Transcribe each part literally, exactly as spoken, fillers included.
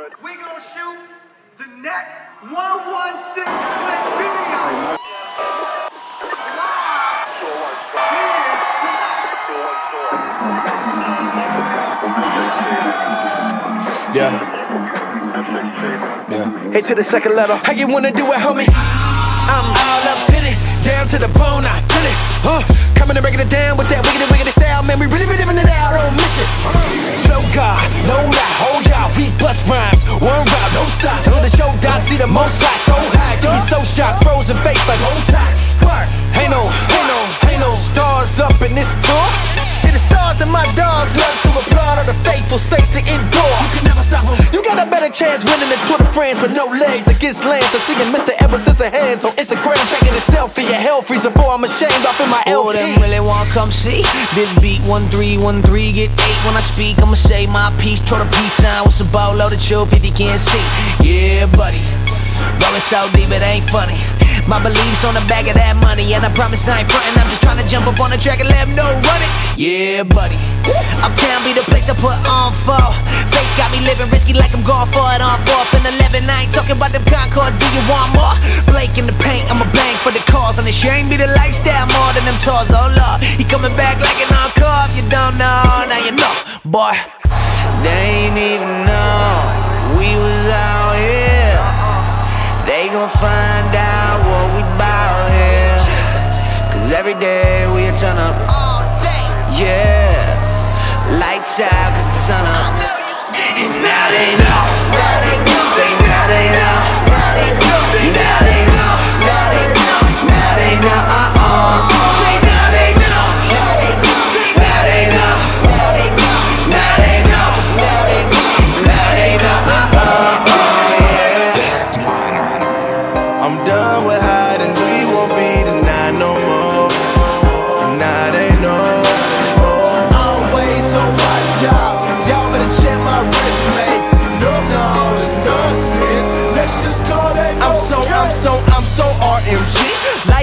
forward. We gonna shoot the next one one six click video. Yeah. Yeah. Hey, to the second letter. How you wanna do it, homie? I'm all up in it, down to the bone. I feel it. Huh? Coming and breaking it down with that wicked, wicked style, man. We really been living it out. Don't miss it. Flow God, no lie, hold out. We bust rhymes, one round, no stop. Till the show down, see the most light, so high, get me so shocked, frozen face like old ties. Ain't no, ain't no, ain't no stars up in this tour. See the stars and my dogs love to applaud. All the faithful saints to endure. You can never stop 'em. You got a better chance winning the Tour de France with no legs against lands. I'm seeing Mister Evans as a hands on Instagram taking a selfie. Your hell freeze before I'm ashamed off in my L P. Oh, them really wanna come see this beat? One three one three get eight when I speak. I'ma say my piece, throw the peace sign with some ball loaded chill if you can't see. Yeah, buddy, rolling so deep it ain't funny. My beliefs on the back of that money, and I promise I ain't frontin'. I'm just trying to jump up on the track and let 'em know run it. Yeah, buddy, uptown be the place I put on for. Fake got me living risky like I'm going for it on fourth and eleven. I ain't talking about them Concords. Do you want more? Blake in the paint, I'ma bang for the cause, and it sure ain't be the lifestyle more than them tours. Oh Lord, he coming back like an encore. If you don't know, now you know, boy. They ain't even know we was out here. They gon' find out. Every day we a turn up all day. Yeah, lights out 'cause the sun up. And now they know. Now they know. Say now they know. Now they know. Now they know. Now they know. Now they know. Uh oh. Now they know. Now they know. Now they know. Now they know. Now they know. Now they know. Now they know. Uh oh. Yeah. I'm done with hiding. We won't be denied no more.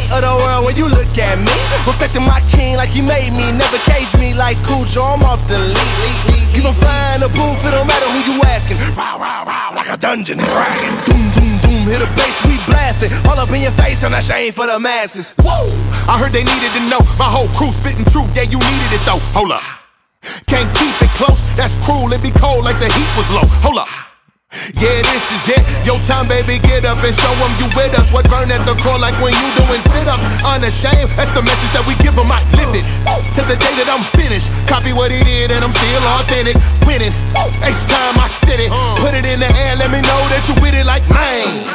Of the world when you look at me, reflecting my king like you made me. Never cage me like Cujo, I'm off the lead. You gon' find a booth, it don't matter who you asking. Wow, wow, wow, like a dungeon dragon. Doom, doom, doom, hit a bass, we blasting. All up in your face, and that shame for the masses. Whoa, I heard they needed to know. My whole crew spitting truth, yeah, you needed it though. Hold up, can't keep it close, that's cruel. It be cold like the heat was low. Hold up. Yeah, this is it, your time, baby, get up and show them you with us. What burn at the core like when you doing sit-ups. Unashamed, that's the message that we give them, I lived it. Till the day that I'm finished, copy what he did and I'm still authentic. Winning, each time I said it, put it in the air, let me know that you with it like man.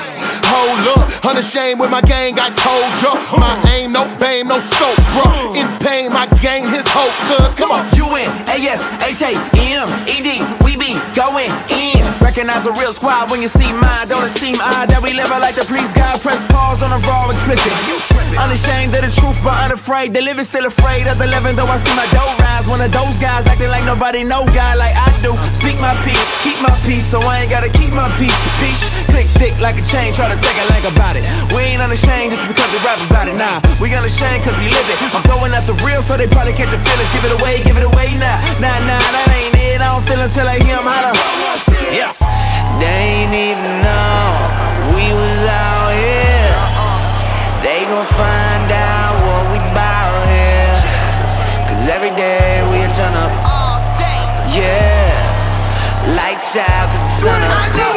Hold up, unashamed with my gang, I told ya. My aim, no bame, no scope, bro. In pain, my gang, his hope, cuz, come on. U N A S H A M E D, we be going in. Recognize a real squad when you see mine. Don't it seem odd that we live like to please God? Press pause on a raw explicit. Unashamed of the truth, but unafraid. They living still afraid of the living, though I see my dough rise. One of those guys acting like nobody know God like I do. Speak my peace, keep my peace, so I ain't gotta keep my peace. Peace, click thick like a chain, try to take a leg about it. We ain't unashamed just because we rap about it. Nah, we unashamed 'cause we live it. I'm throwing out the real, so they probably catch a feelings. Give it away, give it away, nah, nah, nah, that ain't it. I don't feel until I hear 'em holler. Yes. They ain't even know we was out here. They gon' find out what we bout here. 'Cause every day we a turn up all day. Yeah, lights out 'cause the sun up.